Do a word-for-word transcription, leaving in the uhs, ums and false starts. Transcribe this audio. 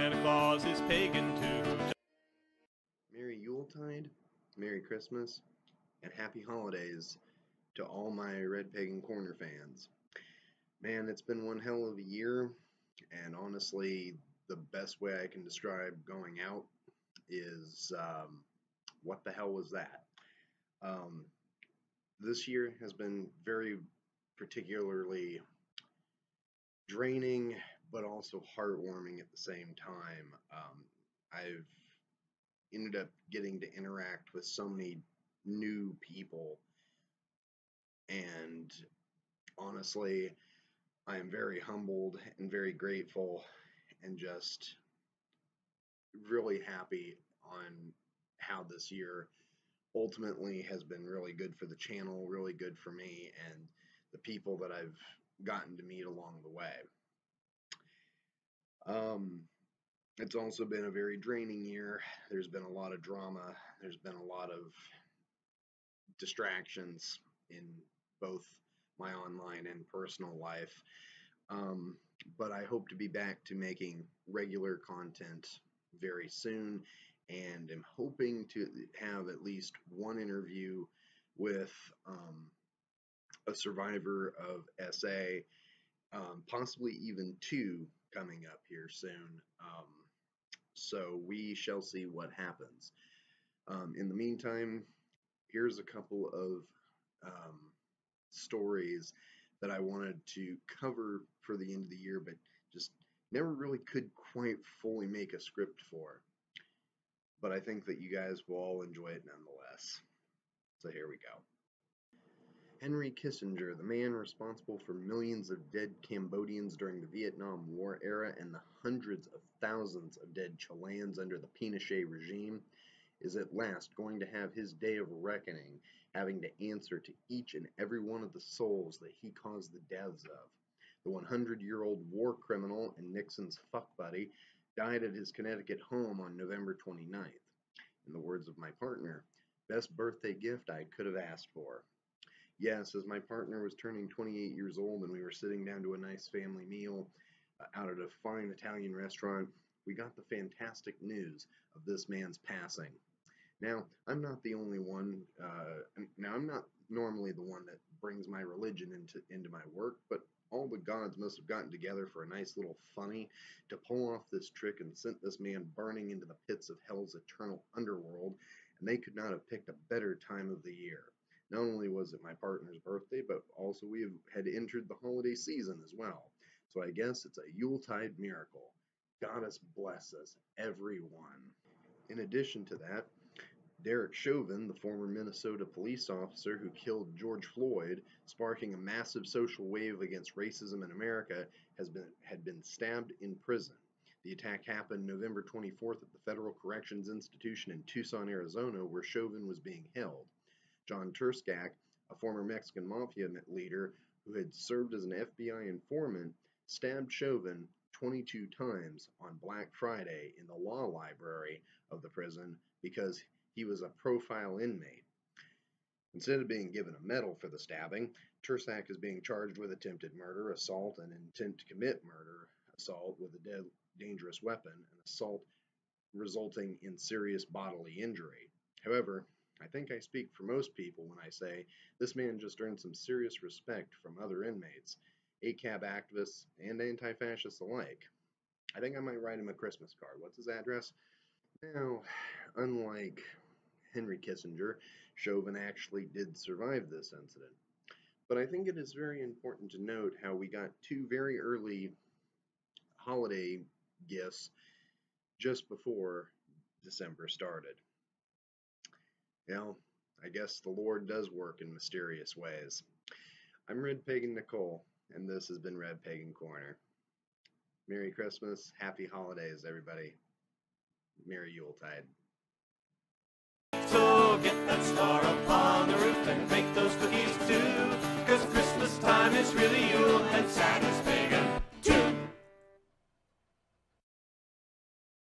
Santa Claus is pagan too. Merry Yuletide, Merry Christmas, and Happy Holidays to all my Red Pagan Corner fans. Man, it's been one hell of a year, and honestly, the best way I can describe going out is, um, what the hell was that? Um, this year has been very particularly draining, but also heartwarming at the same time. Um, I've ended up getting to interact with so many new people, and honestly, I am very humbled and very grateful and just really happy on how this year ultimately has been really good for the channel, really good for me, and the people that I've gotten to meet along the way. Um, it's also been a very draining year. There's been a lot of drama. There's been a lot of distractions in both my online and personal life. Um, but I hope to be back to making regular content very soon, and am hoping to have at least one interview with um, a survivor of S A, um, possibly even two coming up here soon. Um, so we shall see what happens. Um, in the meantime, here's a couple of um, stories that I wanted to cover for the end of the year, but just never really could quite fully make a script for. But I think that you guys will all enjoy it nonetheless. So here we go. Henry Kissinger, the man responsible for millions of dead Cambodians during the Vietnam War era and the hundreds of thousands of dead Chileans under the Pinochet regime, is at last going to have his day of reckoning, having to answer to each and every one of the souls that he caused the deaths of. The hundred-year-old war criminal and Nixon's fuck buddy died at his Connecticut home on November twenty-ninth. In the words of my partner, best birthday gift I could have asked for. Yes, as my partner was turning twenty-eight years old and we were sitting down to a nice family meal uh, out at a fine Italian restaurant, we got the fantastic news of this man's passing. Now, I'm not the only one, uh, now I'm not normally the one that brings my religion into, into my work, but all the gods must have gotten together for a nice little funny to pull off this trick and sent this man burning into the pits of hell's eternal underworld, and they could not have picked a better time of the year. Not only was it my partner's birthday, but also we had entered the holiday season as well. So I guess it's a Yuletide miracle. Goddess bless us, everyone. In addition to that, Derek Chauvin, the former Minnesota police officer who killed George Floyd, sparking a massive social wave against racism in America, has been, had been stabbed in prison. The attack happened November twenty-fourth at the Federal Corrections Institution in Tucson, Arizona, where Chauvin was being held. John Terskak, a former Mexican Mafia leader who had served as an F B I informant, stabbed Chauvin twenty-two times on Black Friday in the law library of the prison because he was a profile inmate. Instead of being given a medal for the stabbing, Tersak is being charged with attempted murder, assault, and intent to commit murder, assault with a dead, dangerous weapon, and assault resulting in serious bodily injury. However, I think I speak for most people when I say this man just earned some serious respect from other inmates, A C A B activists, and anti-fascists alike. I think I might write him a Christmas card. What's his address? Now, unlike Henry Kissinger, Chauvin actually did survive this incident. But I think it is very important to note how we got two very early holiday gifts just before December started. Now, I guess the Lord does work in mysterious ways. I'm Red Pagan Nicole, and this has been Red Pagan Corner. Merry Christmas, Happy Holidays, everybody. Merry Yuletide. So get that star up high.